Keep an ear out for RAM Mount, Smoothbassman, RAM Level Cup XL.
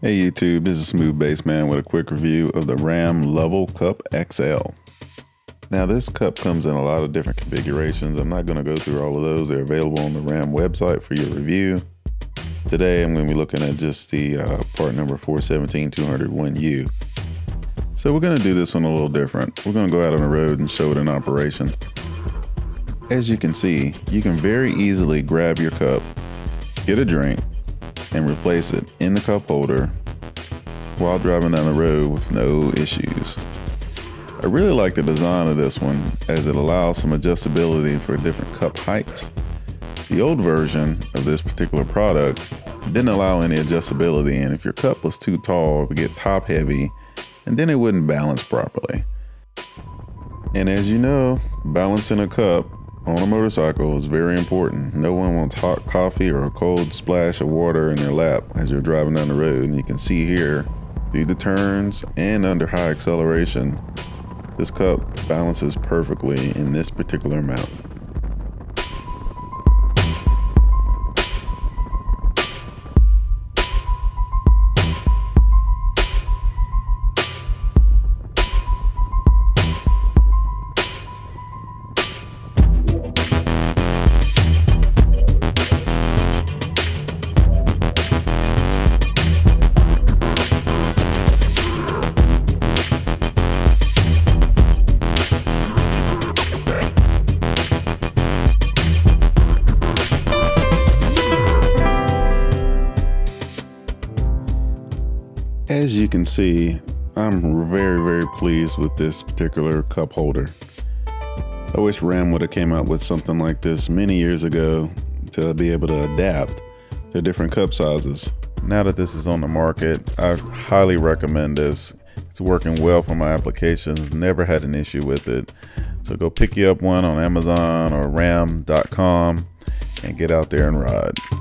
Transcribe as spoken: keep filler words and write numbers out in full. Hey YouTube, this is Smoothbassman with a quick review of the RAM Level Cup X L. Now this cup comes in a lot of different configurations. I'm not going to go through all of those. They're available on the RAM website for your review. Today I'm going to be looking at just the uh, part number four seventeen two hundred one U. So we're going to do this one a little different. We're going to go out on the road and show it in operation. As you can see, you can very easily grab your cup, get a drink, and replace it in the cup holder while driving down the road with no issues. I really like the design of this one as it allows some adjustability for different cup heights. The old version of this particular product didn't allow any adjustability, and if your cup was too tall, it would get top heavy and then it wouldn't balance properly. And as you know, balancing a cup on a motorcycle is very important. No one wants hot coffee or a cold splash of water in their lap as you're driving down the road. And you can see here, through the turns and under high acceleration, this cup balances perfectly in this particular amount. As you can see, I'm very, very pleased with this particular cup holder. I wish RAM would have came out with something like this many years ago to be able to adapt to different cup sizes. Now that this is on the market, I highly recommend this. It's working well for my applications, never had an issue with it. So go pick you up one on Amazon or RAM dot com and get out there and ride.